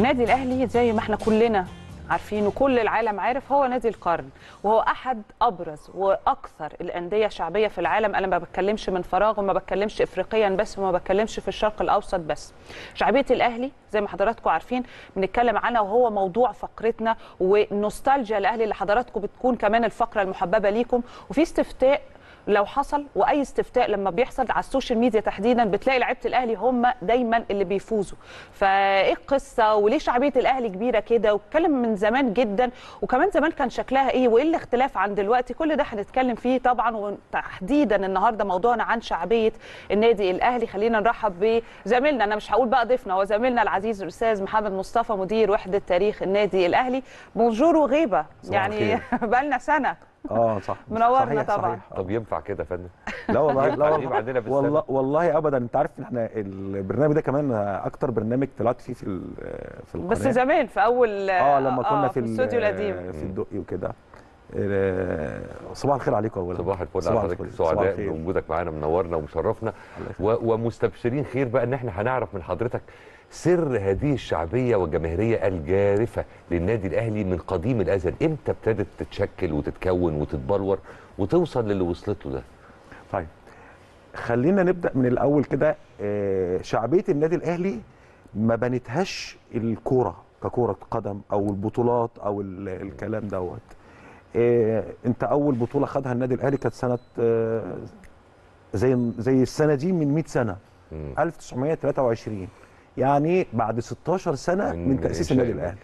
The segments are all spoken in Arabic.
نادي الأهلي زي ما احنا كلنا عارفين وكل العالم عارف هو نادي القرن، وهو أحد أبرز وأكثر الأندية شعبية في العالم. أنا ما بتكلمش من فراغ وما بتكلمش إفريقيا بس وما بتكلمش في الشرق الأوسط بس. شعبية الأهلي زي ما حضراتكم عارفين بنتكلم عنها وهو موضوع فقرتنا ونوستالجيا الأهلي اللي حضراتكم بتكون كمان الفقرة المحببة ليكم. وفي استفتاء لو حصل، واي استفتاء لما بيحصل على السوشيال ميديا تحديدا بتلاقي لعيبه الاهلي هم دايما اللي بيفوزوا، فايه القصه وليه شعبيه الاهلي كبيره كده؟ واتكلم من زمان جدا وكمان زمان كان شكلها ايه وايه الاختلاف عن دلوقتي، كل ده هنتكلم فيه طبعا. وتحديدا النهارده موضوعنا عن شعبيه النادي الاهلي. خلينا نرحب بزميلنا، انا مش هقول بقى ضيفنا، هو زميلنا العزيز الاستاذ محمد مصطفى مدير وحده تاريخ النادي الاهلي. بونجور وغيبه يعني بقى لنا سنه. صح، منورنا طبعا. صحيح. طب ينفع كده يا فندم؟ لا والله لا والله والله ابدا. انت عارف احنا البرنامج ده كمان اكتر برنامج طلعت فيه في القناه، بس زمان في اول لما كنا في الاستوديو القديم في الدقي وكده. صباح الخير عليكم اولا. صباح الفل على حضرتك، سعداء بوجودك معانا، منورنا ومشرفنا ومستبشرين خير بقى ان احنا هنعرف من حضرتك سر هذه الشعبيه والجماهيريه الجارفه للنادي الاهلي من قديم الازل. امتى ابتدت تتشكل وتتكون وتتبلور وتوصل للي وصلت له ده؟ طيب خلينا نبدا من الاول كده. شعبيه النادي الاهلي ما بنتهاش الكوره ككوره قدم او البطولات او الكلام دوت. انت اول بطوله خدها النادي الاهلي كانت سنه زي السنه دي من 100 سنه 1923، يعني بعد 16 سنه من تاسيس النادي الاهلي.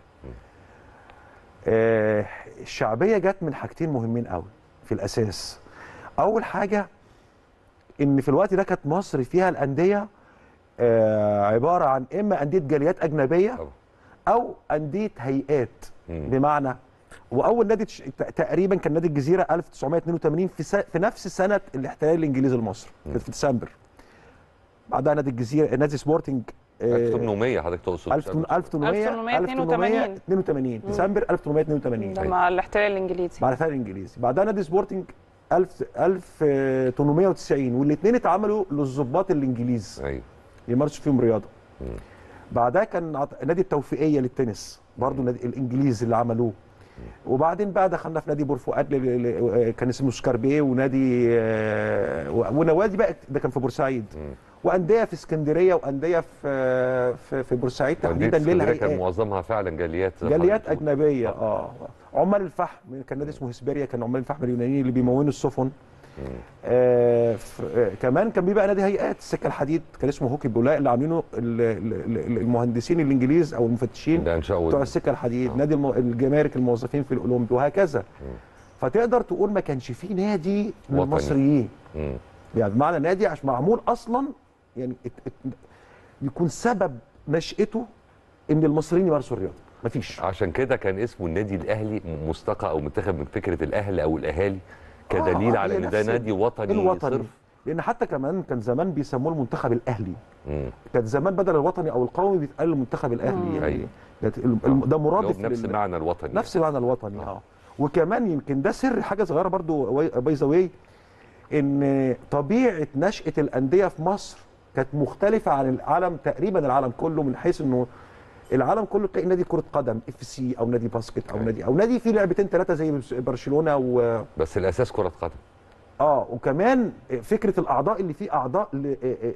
الشعبيه جت من حاجتين مهمين قوي في الاساس. اول حاجه ان في الوقت ده كانت مصر فيها الانديه عباره عن اما انديه جاليات اجنبيه او انديه هيئات، بمعنى واول نادي تقريبا كان نادي الجزيره 1982 في نفس سنه الاحتلال الانجليزي لمصر، كانت في ديسمبر. بعدها نادي الجزيره، نادي سبورتينج 1800 حضرتك تقصد 1882 ديسمبر 1882 مع الاحتلال الانجليزي. بعدها نادي سبورتينج 1890، والاثنين اتعملوا للظباط الانجليز يمارسوا فيهم رياضه. بعدها كان نادي التوفيقيه للتنس برضه الانجليز اللي عملوه. وبعدين بقى دخلنا في نادي بورفؤاد كان اسمه سكاربيه، ونوادي بقى ده كان في بورسعيد، وانديه في اسكندريه وانديه في بورسعيد تحديدا للهيئات. اسكندريه كان معظمها فعلا جاليات اجنبيه. عمال الفحم كان نادي اسمه هسبيريا، كان عمال الفحم اليونانيين اللي بيمونوا السفن. كمان كان بيبقى نادي هيئات السكه الحديد كان اسمه هوكي بولا، اللي عاملينه المهندسين الانجليز او المفتشين بتوع السكه الحديد. نادي الجمارك الموظفين في الاولمبي وهكذا. فتقدر تقول ما كانش فيه نادي للمصريين، يعني بمعنى نادي عشان معمول اصلا يعني يكون سبب نشأته ان المصريين يمارسوا الرياضه، مفيش. عشان كده كان اسمه النادي الاهلي مستقى او متاخد من فكره الاهل او الاهالي كدليل على ان ده نادي وطني صرف. لان حتى كمان كان زمان بيسموه المنتخب الاهلي. كان زمان بدل الوطني او القومي بيتقال المنتخب الاهلي، يعني ده مرادف نفس معنى الوطني، نفس معنى الوطني. وكمان يمكن ده سر حاجه صغيره برضو باي ذا واي، ان طبيعه نشاه الانديه في مصر كانت مختلفه عن العالم، تقريبا العالم كله، من حيث انه العالم كله تلاقي نادي كرة قدم اف سي او نادي باسكت او نادي فيه لعبتين ثلاثة زي برشلونة بس الاساس كرة قدم. وكمان فكرة الاعضاء اللي فيه اعضاء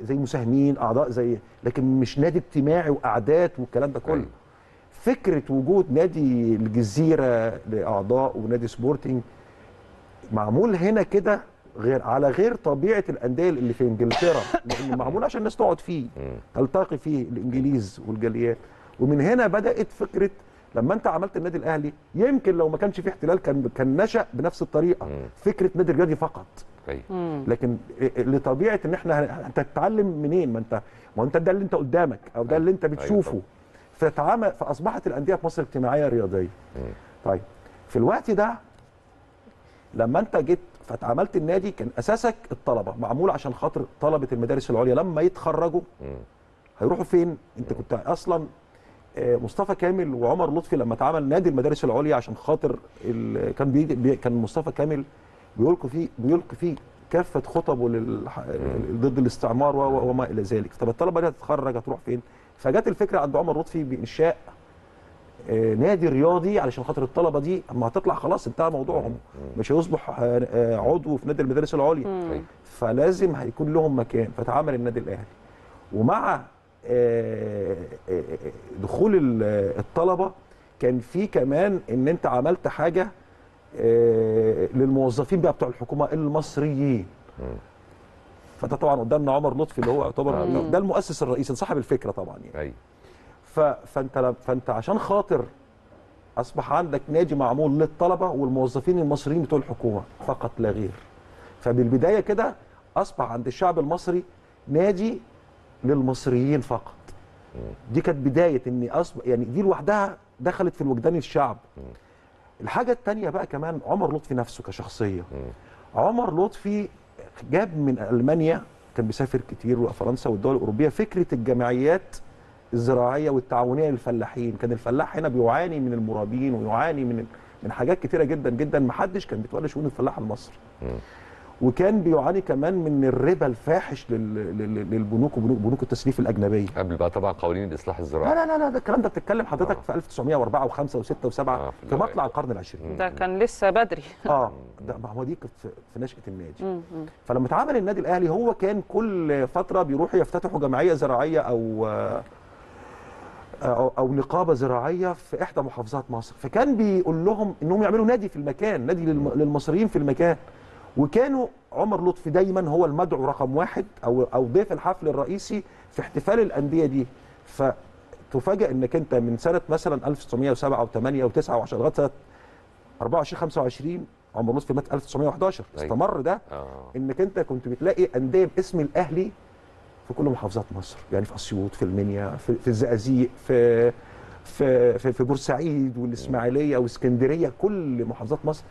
زي مساهمين، اعضاء زي، لكن مش نادي اجتماعي وقعدات والكلام ده كله. فكرة وجود نادي الجزيرة لاعضاء ونادي سبورتينج معمول هنا كده غير على غير طبيعه الانديه اللي في انجلترا، لان معمول عشان الناس تقعد فيه تلتقي فيه الانجليز والجاليات. ومن هنا بدات فكره لما انت عملت النادي الاهلي، يمكن لو ما كانش فيه احتلال كان نشأ بنفس الطريقه، فكره نادي رياضي فقط. لكن لطبيعه ان احنا انت تتعلم منين؟ ما انت ده اللي انت قدامك او ده اللي انت بتشوفه. فاصبحت الانديه في مصر اجتماعيه رياضيه. طيب في الوقت ده لما انت جيت فاتعملت النادي، كان اساسك الطلبه، معمول عشان خاطر طلبه المدارس العليا لما يتخرجوا هيروحوا فين؟ انت كنت اصلا مصطفى كامل وعمر لطفي لما اتعمل نادي المدارس العليا عشان خاطر كان مصطفى كامل بيلقي فيه كافه خطبه ضد الاستعمار وما الى ذلك. طب الطلبه دي هتتخرج هتروح فين؟ فجت الفكره عند عمر لطفي بانشاء نادي رياضي علشان خاطر الطلبه دي اما هتطلع خلاص انتهى موضوعهم، مش هيصبح عضو في نادي المدارس العليا، فلازم هيكون لهم مكان. فتعامل النادي الاهلي ومع دخول الطلبه كان في كمان ان انت عملت حاجه للموظفين بقى بتوع الحكومه المصريين. فده طبعا قدامنا عمر لطفي اللي هو يعتبر ده المؤسس الرئيسي صاحب الفكره طبعا يعني. فانت عشان خاطر اصبح عندك نادي معمول للطلبه والموظفين المصريين بتوع الحكومه فقط لا غير. فبالبدايه كده اصبح عند الشعب المصري نادي للمصريين فقط. دي كانت بدايه ان اصبح يعني دي لوحدها دخلت في الوجدان الشعب. الحاجه الثانيه بقى كمان عمر لطفي نفسه كشخصيه. عمر لطفي جاب من المانيا، كان بيسافر كتير وفرنسا والدول الاوروبيه، فكره الجمعيات الزراعيه والتعاونيه للفلاحين. كان الفلاح هنا بيعاني من المرابين ويعاني من حاجات كتيره جدا جدا، ما حدش كان بيتولى شؤون الفلاح المصري. وكان بيعاني كمان من الربا الفاحش للبنوك وبنوك التسليف الاجنبيه. قبل بقى طبعا قوانين الاصلاح الزراعي. لا لا لا ده الكلام ده بتتكلم حضرتك في 1904 و5 و6 و7 في مطلع القرن العشرين. ده كان لسه بدري. ده ما هو دي كانت في نشأة النادي. فلما اتعمل النادي الاهلي هو كان كل فتره بيروحوا يفتتحوا جمعيه زراعيه أو نقابة زراعية في إحدى محافظات مصر، فكان بيقول لهم إنهم يعملوا نادي في المكان، نادي للمصريين في المكان. وكانوا عمر لطفي دايما هو المدعو رقم واحد أو ضيف الحفل الرئيسي في احتفال الأندية دي. فتفاجأ إنك أنت من سنة مثلا 1907 و8 و9 و10 لغاية سنة 24 25 عمر لطفي مات 1911. استمر ده إنك أنت كنت بتلاقي أندية باسم الأهلي في كل محافظات مصر، يعني في اسيوط، في المنيا، في الزقازيق، في في في, في بورسعيد والاسماعيليه واسكندريه، كل محافظات مصر.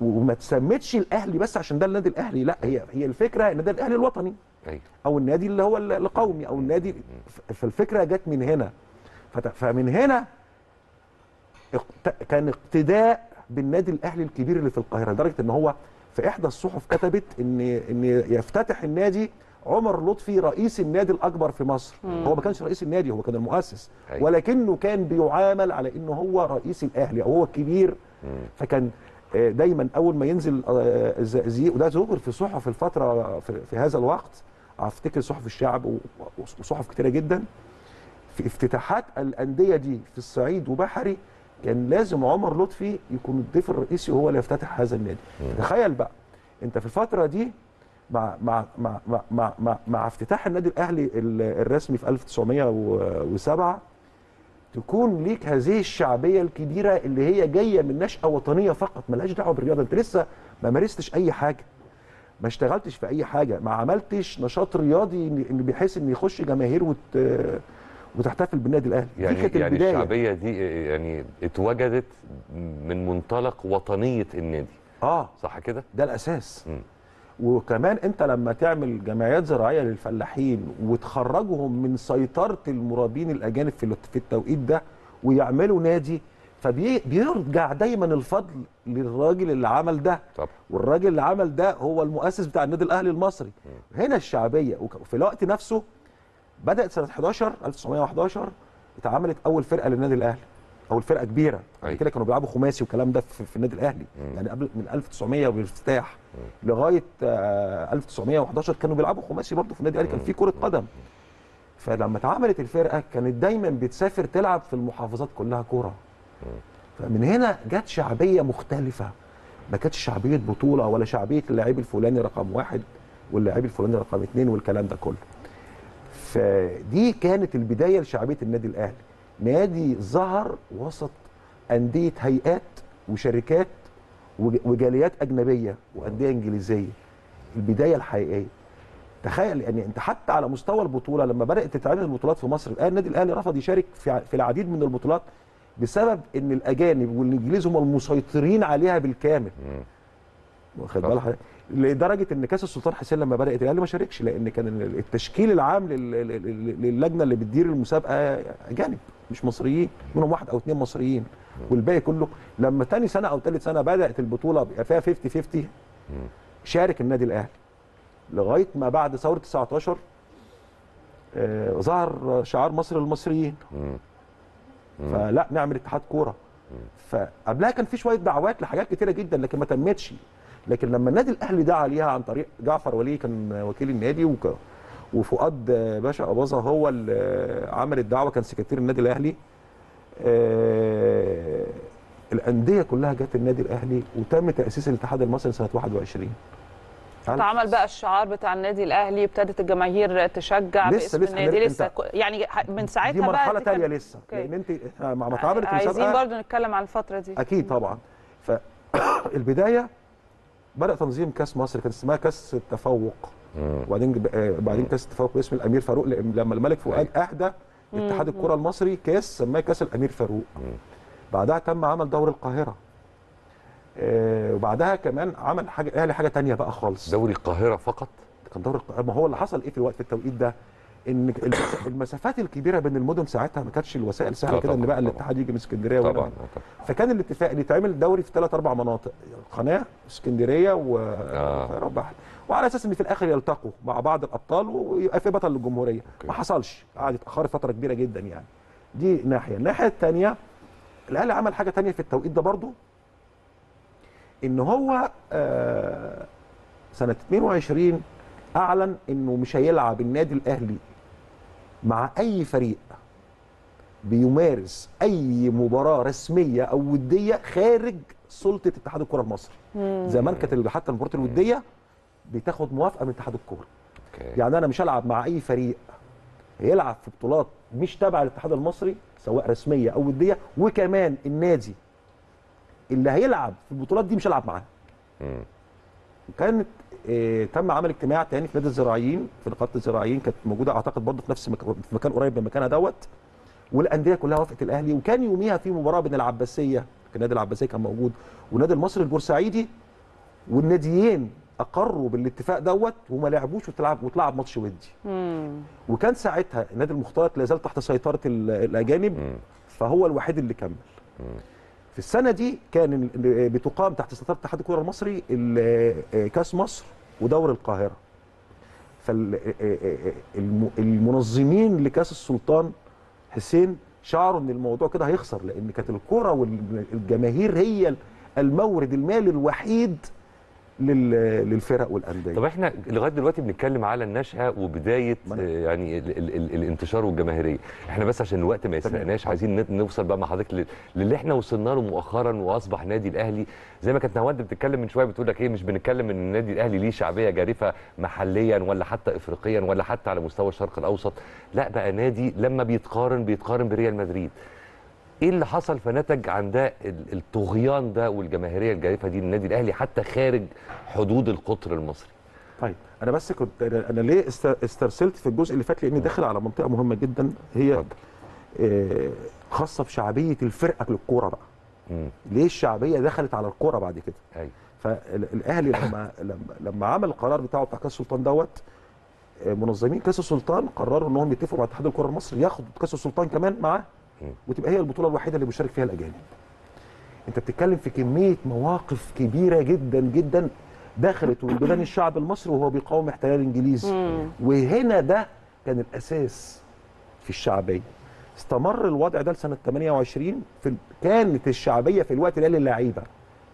وما تسمتش الاهلي بس عشان ده النادي الاهلي، لا هي الفكره النادي الاهلي الوطني او النادي اللي هو القومي او النادي، فالفكره جت من هنا. فمن هنا كان اقتداء بالنادي الاهلي الكبير اللي في القاهره، لدرجه ان هو في احدى الصحف كتبت ان يفتتح النادي عمر لطفي رئيس النادي الأكبر في مصر. هو ما كانش رئيس النادي، هو كان المؤسس، ولكنه كان بيعامل على إنه هو رئيس الأهلي أو هو الكبير. فكان دايما أول ما ينزل الزقازيق، وده ظهر في صحف الفترة في هذا الوقت، أفتكر صحف الشعب وصحف كتيرة جدا، في افتتاحات الأندية دي في الصعيد وبحري كان لازم عمر لطفي يكون الضيف الرئيسي وهو اللي يفتتح هذا النادي. تخيل بقى أنت في الفترة دي مع مع مع مع مع مع افتتاح النادي الاهلي الرسمي في 1907 تكون ليك هذه الشعبيه الكبيره اللي هي جايه من نشأة وطنيه فقط، مالهاش دعوه بالرياضه، انت لسه ما مارستش اي حاجه، ما اشتغلتش في اي حاجه، ما عملتش نشاط رياضي بحيث ان يخش جماهير وتحتفل بالنادي الاهلي. يعني الشعبيه دي يعني اتوجدت من منطلق وطنيه النادي. صح كده؟ ده الاساس. وكمان انت لما تعمل جمعيات زراعيه للفلاحين وتخرجهم من سيطره المرابين الاجانب في التوقيت ده ويعملوا نادي، فبيرجع دايما الفضل للراجل اللي عمل ده. والراجل اللي عمل ده هو المؤسس بتاع النادي الاهلي المصري. هنا الشعبيه. وفي الوقت نفسه بدات سنه 1911 اتعملت اول فرقه للنادي الاهلي، اول فرقه كبيره. كده كانوا بيلعبوا خماسي والكلام ده في النادي الاهلي. يعني قبل من 1900 والافتتاح لغايه 1911 كانوا بيلعبوا خماسي برضه في النادي الاهلي، كان في كره قدم. فلما اتعملت الفرقه كانت دايما بتسافر تلعب في المحافظات كلها كوره. فمن هنا جت شعبيه مختلفه، ما كانتش شعبيه بطوله ولا شعبيه اللاعب الفلاني رقم واحد واللاعب الفلاني رقم اثنين والكلام ده كله. فدي كانت البدايه لشعبيه النادي الاهلي. نادي ظهر وسط أندية هيئات وشركات وجاليات أجنبية وأندية إنجليزية، البداية الحقيقية. تخيل يعني أنت حتى على مستوى البطولة لما بدأت تتعمل البطولات في مصر، الآن النادي الأهلي رفض يشارك في العديد من البطولات بسبب إن الأجانب والإنجليز هم المسيطرين عليها بالكامل. واخد بالك حضرتك؟ لدرجه ان كاس السلطان حسين لما بدات الاهلي ما شاركش، لان كان التشكيل العام للجنه اللي بتدير المسابقه اجانب مش مصريين، منهم واحد او اثنين مصريين والباقي كله. لما ثاني سنه او ثالث سنه بدات البطوله بقى فيها 50-50 شارك النادي الاهلي، لغايه ما بعد ثوره 19 ظهر شعار مصر للمصريين. فلا نعمل اتحاد كوره. فقبلها كان في شويه دعوات لحاجات كتيره جدا لكن ما تمتش. لكن لما النادي الاهلي دعا عليها عن طريق جعفر ولي كان وكيل النادي وفؤاد باشا اباظه هو اللي عمل الدعوه، كان سكرتير النادي الاهلي. الانديه كلها جت النادي الاهلي وتم تاسيس الاتحاد المصري سنه 21. اتعمل بقى الشعار بتاع النادي الاهلي، ابتدت الجماهير تشجع باسم النادي لسه يعني من ساعتها دي مرحله ثانيه لسه لان انت مع ما اتعملت المسابقه عايزين برضه نتكلم عن الفتره دي اكيد طبعا. فالبدايه بدا تنظيم كاس مصر، كان اسمها كاس التفوق وبعدين كاس التفوق باسم الامير فاروق لما الملك فؤاد اهدى اتحاد الكره المصري كاس سماه كاس الامير فاروق. بعدها تم عمل دوري القاهره، وبعدها كمان عمل حاجه الاهلي حاجه ثانيه بقى خالص. دوري القاهره فقط كان دوري القاهره. ما هو اللي حصل ايه في الوقت في التوقيت ده ان المسافات الكبيره بين المدن ساعتها ما كانتش الوسائل سهله كده ان بقى الاتحاد يجي من اسكندريه طبعا. فكان الاتفاق ان يتعمل دوري في 3 4 مناطق، القناه اسكندريه والقاهره بحر، وعلى اساس ان في الاخر يلتقوا مع بعض الابطال ويبقى في بطل للجمهوريه. ما حصلش، قعد يتاخر فتره كبيره جدا يعني. دي ناحيه. الناحيه الثانيه الاهلي عمل حاجه ثانيه في التوقيت ده برضه، ان هو سنه 22 اعلن انه مش هيلعب النادي الاهلي مع اي فريق بيمارس اي مباراه رسميه او وديه خارج سلطه اتحاد الكره المصري. زمان كانت حتى المباراه الوديه بتاخد موافقه من اتحاد الكره. يعني انا مش هلعب مع اي فريق هيلعب في بطولات مش تابعه للاتحاد المصري سواء رسميه او وديه، وكمان النادي اللي هيلعب في البطولات دي مش هلعب معاه. كانت تم عمل اجتماع تاني في نادي الزراعيين، في نقابه الزراعيين كانت موجوده اعتقد برضه في نفس في مكان قريب من مكانها دوت، والانديه كلها وافقت الاهلي. وكان يوميها في مباراه بين العباسيه، كان نادي العباسيه كان موجود، والنادي المصري البورسعيدي، والناديين اقروا بالاتفاق دوت وما لعبوش واتلعب ماتش ودي. وكان ساعتها نادي المختارات لا زال تحت سيطره الاجانب، فهو الوحيد اللي كمل. في السنه دي كان بتقام تحت سيطره اتحاد الكره المصري كاس مصر ودوري القاهره. فالمنظمين لكاس السلطان حسين شعروا ان الموضوع كده هيخسر، لان كانت الكره والجماهير هي المورد المالي الوحيد للفرق والانديه. طب احنا لغايه دلوقتي بنتكلم على النشأة وبدايه يعني الانتشار والجماهيريه، احنا بس عشان الوقت ما يسرقناش عايزين نوصل بقى مع حضرتك للي احنا وصلنا له مؤخرا واصبح نادي الاهلي. زي ما كانت نهاوند بتتكلم من شويه بتقول لك ايه، مش بنتكلم ان النادي الاهلي ليه شعبيه جارفه محليا ولا حتى افريقيا ولا حتى على مستوى الشرق الاوسط، لا بقى نادي لما بيتقارن بريال مدريد. ايه اللي حصل فنتج عن ده الطغيان ده والجماهيريه الجارفه دي للنادي الاهلي حتى خارج حدود القطر المصري؟ طيب انا بس كنت انا ليه استرسلت في الجزء اللي فات، لاني داخل على منطقه مهمه جدا هي خاصه بشعبيه الفرقه للكوره بقى. ليه الشعبيه دخلت على الكوره بعد كده؟ ايوه. فالاهلي لما عمل القرار بتاع كاس السلطان دوت، منظمين كاس السلطان قرروا انهم يتفقوا مع اتحاد الكره المصري ياخدوا كاس السلطان كمان معاه، وتبقى هي البطوله الوحيده اللي بيشارك فيها الاجانب. انت بتتكلم في كميه مواقف كبيره جدا جدا دخلت وبلدان الشعب المصري وهو بيقاوم احتلال انجليزي، وهنا ده كان الاساس في الشعبيه. استمر الوضع ده لسنه 28. كانت الشعبيه في الوقت ده للعيبه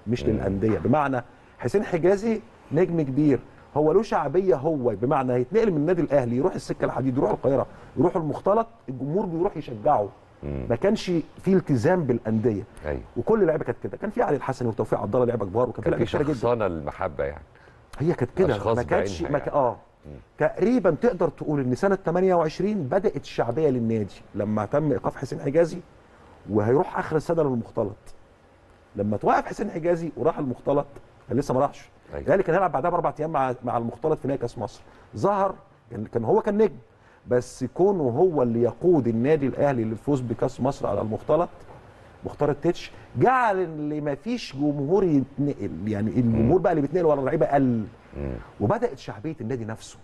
مش للانديه، بمعنى حسين حجازي نجم كبير هو له شعبيه، هو بمعنى هيتنقل من النادي الاهلي يروح السكه الحديد، يروح القاهره، يروح المختلط، الجمهور بيروح يشجعه. ما كانش في التزام بالانديه. أيوة. وكل لعيبه كانت كده. كان في علي الحسن وتوفيق عبد الله لعيبه كبار، وكان في شخصانه المحبه يعني، هي كانت كده ما كانتش يعني. تقريبا تقدر تقول ان سنه 28 بدات الشعبيه للنادي لما تم ايقاف حسين حجازي، وهيروح اخر السنه للمختلط. لما توقف حسين حجازي وراح المختلط كان لسه ما راحش. أيوة. الاهلي كان هيلعب بعدها ب4 ايام مع المختلط في نهائي كاس مصر. ظهر كان نجم، بس كونه هو اللي يقود النادي الاهلي للفوز بكاس مصر على المختلط مختار التتش، جعل اللي ما فيش جمهور يتنقل، يعني الجمهور بقى اللي بيتنقل ورا اللعيبه قل، وبدات شعبيه النادي نفسه.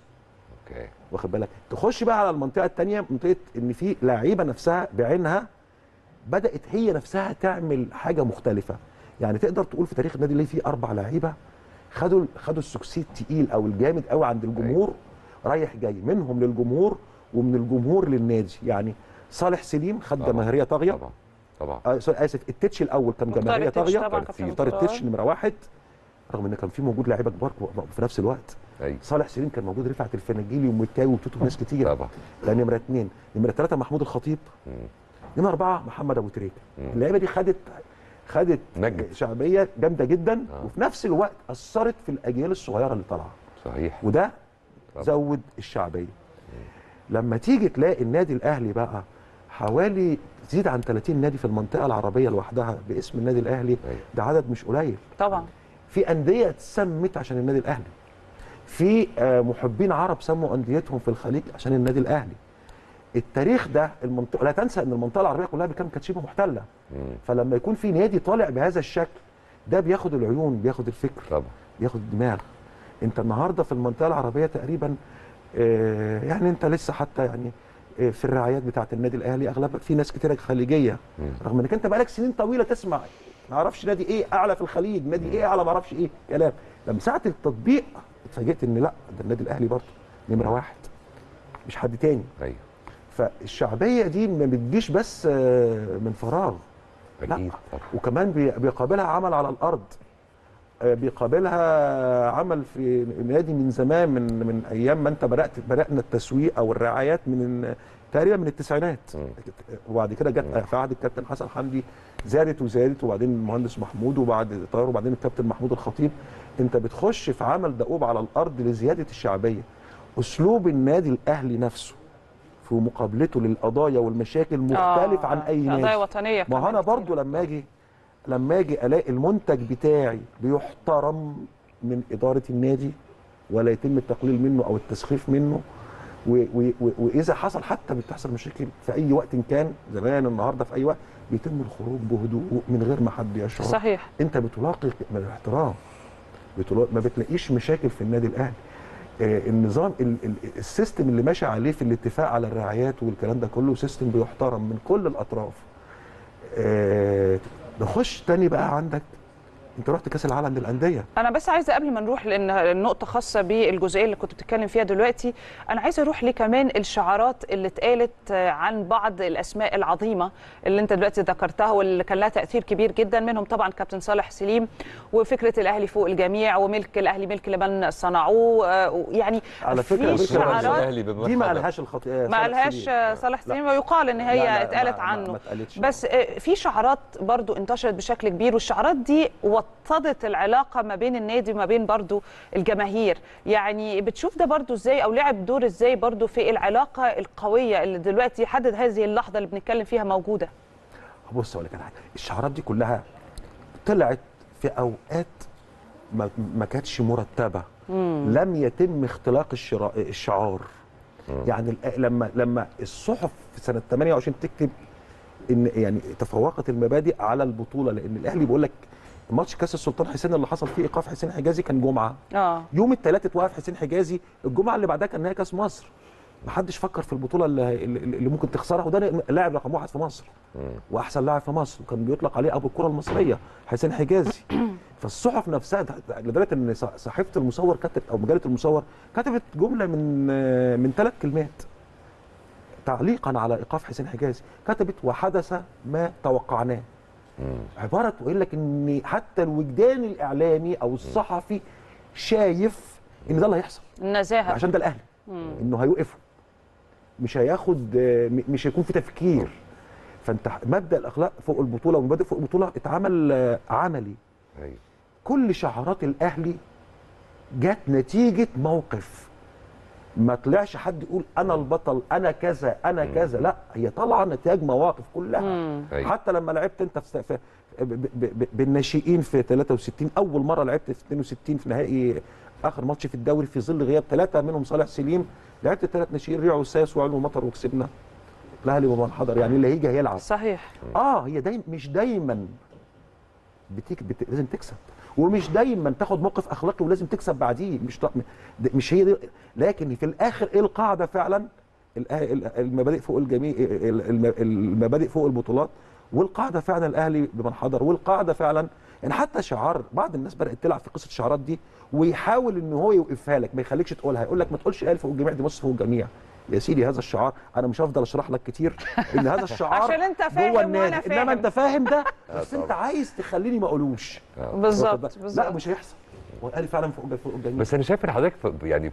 اوكي. واخد بالك؟ تخش بقى على المنطقه الثانيه، منطقه ان في لعيبه نفسها بعينها بدات هي نفسها تعمل حاجه مختلفه. يعني تقدر تقول في تاريخ النادي اللي فيه 4 لعيبه خدوا السكسيد تقيل او الجامد قوي عند الجمهور، رايح جاي منهم للجمهور ومن الجمهور للنادي. يعني صالح سليم خد جماهيريه طاغيه طبعا سوري اسف التتش الاول كان جماهيريه طاغيه في اطار التتش نمره واحد، رغم ان كان في موجود لاعيبه كبار في نفس الوقت. أيوة. صالح سليم كان موجود، رفعت الفناجيلي ومتاوي وتوتو وناس كتير. طبعا. ده نمره 2، نمره 3 محمود الخطيب، نمره 4 محمد ابو تريكة. اللعيبه دي خدت نجد. شعبيه جامده جدا وفي نفس الوقت اثرت في الاجيال الصغيره اللي طالعه. صحيح. وده طبعا. زود الشعبيه. لما تيجي تلاقي النادي الاهلي بقى حوالي تزيد عن 30 نادي في المنطقه العربيه لوحدها باسم النادي الاهلي، ده عدد مش قليل. طبعا. في انديه اتسمت عشان النادي الاهلي. في محبين عرب سموا انديتهم في الخليج عشان النادي الاهلي. التاريخ ده المنطقه، لا تنسى ان المنطقه العربيه كلها كانت شبه محتله. فلما يكون في نادي طالع بهذا الشكل ده بياخد العيون، بياخد الفكر، طبعا. بياخد الدماغ. انت النهارده في المنطقه العربيه تقريبا يعني انت لسه حتى يعني في الرعايات بتاعه النادي الاهلي اغلبها في ناس كتيره خليجيه، رغم انك انت بقالك سنين طويله تسمع ما اعرفش نادي ايه اعلى في الخليج، نادي ايه اعلى ما اعرفش ايه كلام. لما ساعه التطبيق اتفاجئت ان لا، ده النادي الاهلي برضه نمره واحد مش حد تاني. ايوه. فالشعبيه دي ما بتجيش بس من فراغ، لا، وكمان بيقابلها عمل على الارض، بيقابلها عمل في نادي من زمان، من ايام ما انت بدانا التسويق او الرعايات من تقريبا من التسعينات، وبعد كده جت في عهد الكابتن حسن الحمدي زادت، وبعدين المهندس محمود، وبعد طاهر، وبعدين الكابتن محمود الخطيب. انت بتخش في عمل دؤوب على الارض لزياده الشعبيه. اسلوب النادي الاهلي نفسه في مقابلته للقضايا والمشاكل مختلف عن اي نادي. قضايا وطنيه. ما انا برضو لما اجي الاقي المنتج بتاعي بيحترم من اداره النادي ولا يتم التقليل منه او التسخيف منه، واذا حصل حتى بتحصل مشاكل في اي وقت كان، زمان النهارده في اي وقت، بيتم الخروج بهدوء من غير ما حد يشعر. صحيح. انت بتلاقي من الاحترام، ما بتلاقيش مشاكل في النادي الاهلي. النظام السيستم اللي ماشي عليه في الاتفاق على الرعايات والكلام ده كله سيستم بيحترم من كل الاطراف. نخش تاني بقى، عندك انت رحت كاس العالم للانديه. انا بس عايزه قبل ما نروح، لان النقطه خاصه بالجزئيه اللي كنت بتتكلم فيها دلوقتي، انا عايزه اروح لكمان الشعارات اللي اتقالت عن بعض الاسماء العظيمه اللي انت دلوقتي ذكرتها واللي كان لها تاثير كبير جدا، منهم طبعا كابتن صالح سليم وفكره الاهلي فوق الجميع وملك الاهلي ملك لمن صنعوه. يعني على فكره شعارات دي ما قالهاش صالح سليم، ويقال ان هي اتقالت عنه، بس في شعارات برضو انتشرت بشكل كبير، والشعارات دي وطدت العلاقه ما بين النادي وما بين برضو الجماهير. يعني بتشوف ده برضو ازاي، او لعب دور ازاي برضو في العلاقه القويه اللي دلوقتي لحد هذه اللحظه اللي بنتكلم فيها موجوده؟ بص اقول لك حاجه، الشعارات دي كلها طلعت في اوقات ما كانتش مرتبه. لم يتم اختلاق الشعار. يعني لما الصحف في سنه 28 تكتب ان يعني تفوقت المبادئ على البطوله، لان الاهلي بيقول لك ماتش كاس السلطان حسين اللي حصل فيه ايقاف حسين حجازي كان جمعه. يوم الثلاثاء اتوقف حسين حجازي، الجمعه اللي بعدها كان نهائي كاس مصر. محدش فكر في البطوله اللي ممكن تخسرها، وده لاعب رقم واحد في مصر واحسن لاعب في مصر، وكان بيطلق عليه ابو الكره المصريه حسين حجازي. فالصحف نفسها، لدرجه ان صحيفه المصور كتبت، او مجله المصور كتبت جمله من 3 كلمات تعليقا على ايقاف حسين حجازي، كتبت وحدث ما توقعناه. عباره تقول لك ان حتى الوجدان الاعلامي او الصحفي شايف ان ده اللي هيحصل، النزاهه، عشان ده الاهلي، انه هيوقفوا، مش هيكون في تفكير. فانت مبدا الاخلاق فوق البطوله ومبادئ فوق البطوله اتعمل عملي. ايوه. كل شعارات الاهلي جت نتيجه موقف، ما طلعش حد يقول انا البطل، انا كذا، انا كذا، لا، هي طالعه نتاج مواقف كلها. حتى لما لعبت انت في بالناشئين في 63، اول مره لعبت في 62 في نهائي اخر ماتش في الدوري في ظل غياب 3 منهم صالح سليم، لعبت 3 ناشئين ريع والساس وعلو ومطر وكسبنا الاهلي ومنحدر. يعني اللي هيجي هيلعب. صحيح. هي مش دايما لازم تكسب، ومش دايما تاخد موقف اخلاقي ولازم تكسب بعديه. مش هي دي، لكن في الاخر ايه القاعده فعلا؟ المبادئ فوق الجميع، المبادئ فوق البطولات، والقاعده فعلا الاهلي بمنحدر، والقاعده فعلا. يعني حتى شعار بعض الناس بدات تلعب في قصه الشعارات دي، ويحاول ان هو يوقفها لك، ما يخليكش تقولها، يقول لك ما تقولش الاهلي فوق الجميع، دي مصر فوق الجميع. يا سيدي هذا الشعار انا مش هفضل اشرح لك كتير ان هذا الشعار عشان انت فاهم وانا فاهم، انما انت فاهم ده بس انت عايز تخليني ما اقولوش بالظبط. لا مش هيحصل، وقال فعلا فوق الجميع. بس انا شايف ان حضرتك يعني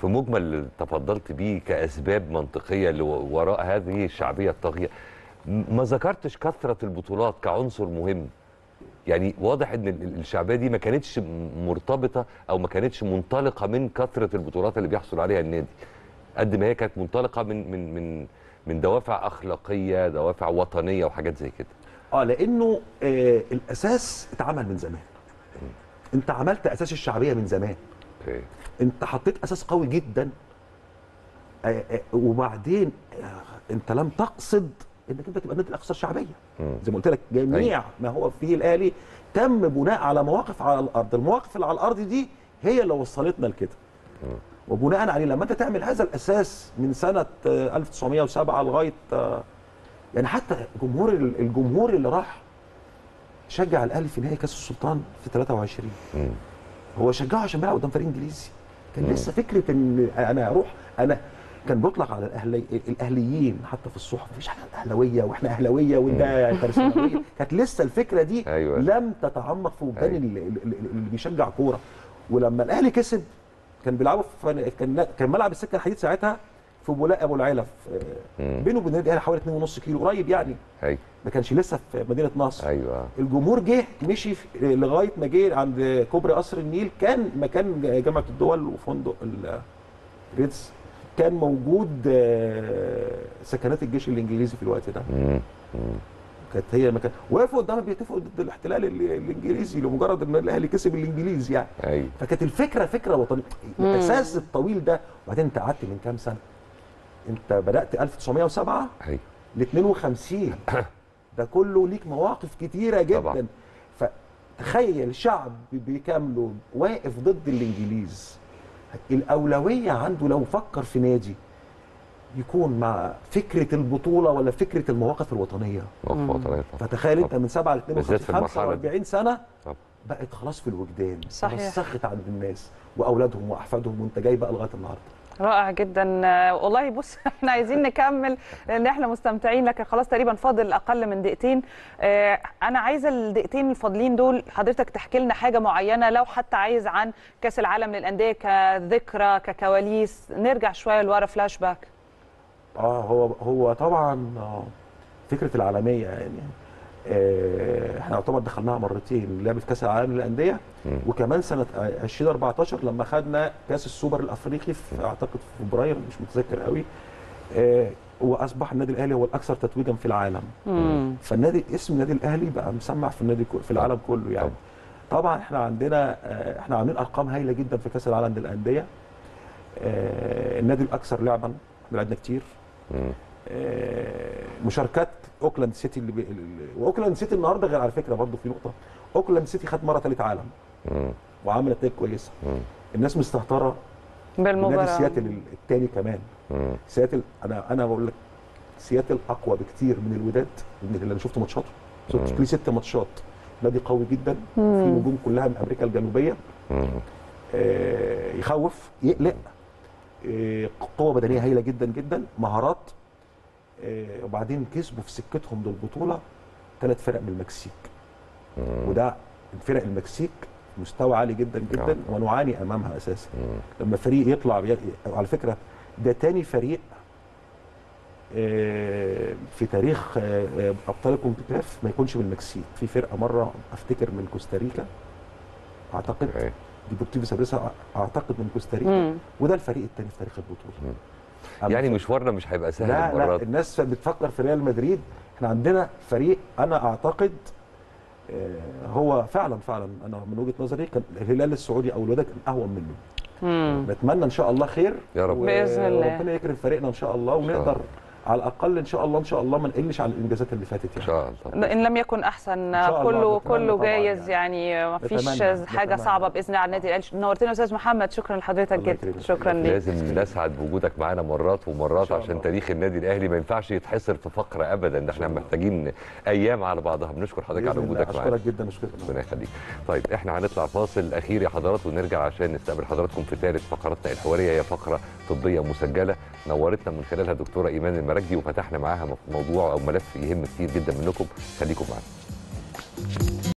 في مجمل اللي تفضلت بيه كاسباب منطقيه اللي وراء هذه الشعبيه الطاغيه، ما ذكرتش كثره البطولات كعنصر مهم. يعني واضح ان الشعبيه دي ما كانتش مرتبطه او ما كانتش منطلقه من كثره البطولات اللي بيحصل عليها النادي، قد ما هي كانت منطلقه من من من من دوافع اخلاقيه، دوافع وطنيه وحاجات زي كده. لانه الاساس اتعمل من زمان. انت عملت اساس الشعبيه من زمان. انت حطيت اساس قوي جدا. وبعدين انت لم تقصد انك انت تبقى النادي الاكثر شعبيه. زي ما قلت لك جميع ما هو فيه الاهلي تم بناء على مواقف على الارض، المواقف اللي على الارض دي هي اللي وصلتنا لكده. وبناء عليه لما انت تعمل هذا الاساس من سنه 1907 لغايه يعني حتى الجمهور اللي راح شجع الاهلي في نهائي كاس السلطان في 23 هو شجعه عشان بيلعب قدام فريق انجليزي، كان لسه فكره ان انا اروح، انا كان بيطلق على الاهليين حتى في الصحف مفيش حاجه اهلاويه واحنا اهلاويه وده ترسانويه، كانت لسه الفكره دي أيوة. لم تتعمق في وجدان اللي بيشجع كوره. ولما الاهلي كسب كان بيلعبوا في كان ملعب السكه الحديد ساعتها في بولاق ابو العلا، بينه وبين النادي الاهلي حوالي 2.5 كيلو، قريب يعني. ما كانش لسه في مدينه نصر. الجمهور جه مشي لغايه ما جه عند كوبري قصر النيل، كان مكان جامعه الدول وفندق الريتز، كان موجود سكنات الجيش الانجليزي في الوقت ده. كانت هي المكان، وقفوا قدامها بيتفقوا ضد الاحتلال الانجليزي لمجرد ان الاهلي كسب الانجليز يعني. فكانت الفكره فكره وطنيه، الاساس الطويل ده. وبعدين انت قعدت من كام سنه؟ انت بدات 1907 ل 52 ده كله ليك مواقف كتيره جدا طبعا. فتخيل شعب بكامله واقف ضد الانجليز، الاولويه عنده لو فكر في نادي يكون مع فكره البطوله ولا فكره المواقف الوطنيه. فتخيل انت من 7 ل 45 سنه بقت خلاص في الوجدان، رسخت عند الناس واولادهم واحفادهم، وانت جاي بقى لغايه النهارده. رائع جدا والله. بص احنا عايزين نكمل لان احنا مستمتعين، لكن خلاص تقريبا فاضل اقل من دقيقتين. انا عايزه الدقيقتين الفاضلين دول حضرتك تحكي لنا حاجه معينه، لو حتى عايز عن كاس العالم للانديه كذكرى ككواليس، نرجع شويه لورا فلاش باك. هو طبعا فكره العالميه يعني احنا يعتبر دخلناها مرتين، لعبه كاس العالم للانديه وكمان سنه 2014 لما خدنا كاس السوبر الافريقي في اعتقد في فبراير مش متذكر قوي. واصبح النادي الاهلي هو الاكثر تتويجا في العالم. فالنادي اسم النادي الاهلي بقى مسمع في النادي في العالم كله يعني. طبعا احنا عندنا احنا عاملين ارقام هايله جدا في كاس العالم للانديه. النادي الاكثر لعبا، احنا لعبنا كتير. مشاركات اوكلاند سيتي واوكلاند سيتي النهارده غير، على فكره برضه في نقطه، اوكلاند سيتي خد مره ثالث عالم وعملت نتائج كويسه. الناس مستهتره بالمباراه، نادي سياتل الثاني كمان. سياتل انا بقول لك سياتل اقوى بكتير من الوداد، من اللي انا شفت ماتشاته، شفت ليه 6 ماتشات، نادي قوي جدا في نجوم كلها من امريكا الجنوبيه. يخوف، يقلق، قوه بدنيه هايله جدا جدا، مهارات. وبعدين كسبوا في سكتهم للبطوله 3 فرق من المكسيك. وده فرق المكسيك مستوى عالي جدا جدا ونعاني امامها اساسا. لما فريق يطلع على فكره ده تاني فريق في تاريخ ابطال الكونكاكاف ما يكونش من المكسيك، في فرقه مره افتكر من كوستاريكا اعتقد ديبورتيفو سابريسا اعتقد من كوستاريكا، وده الفريق الثاني في تاريخ البطوله. يعني مشوارنا مش هيبقى سهل. لا الناس بتفكر في ريال مدريد، احنا عندنا فريق انا اعتقد هو فعلا انا من وجهه نظري كان الهلال السعودي او الوداد كان اهون منه. بتمنى ان شاء الله خير يا رب، باذن الله ربنا يكرم فريقنا ان شاء الله ونقدر على الاقل ان شاء الله ما نقلش على الانجازات اللي فاتت يعني. ان شاء الله ان لم يكن احسن كله جايز يعني ما فيش حاجه صعبه باذن الله على النادي الاهلي. نورتنا يا استاذ محمد، شكرا لحضرتك جدا. شكرا ليك. لازم نسعد بوجودك معانا مرات ومرات عشان تاريخ النادي الاهلي ما ينفعش يتحصر في فقره ابدا، احنا محتاجين ايام على بعضها. بنشكر حضرتك على وجودك معانا. شكرا جدا. ربنا يخليك. طيب احنا هنطلع فاصل اخير يا حضرات ونرجع عشان نستقبل حضراتكم في ثالث فقراتنا الحواريه، هي فقره طبيه مسجله نورتنا من خلالها دكتوره ايمان المراكجي وفتحنا معاها موضوع او ملف يهم كتير جدا منكم. خليكم معانا.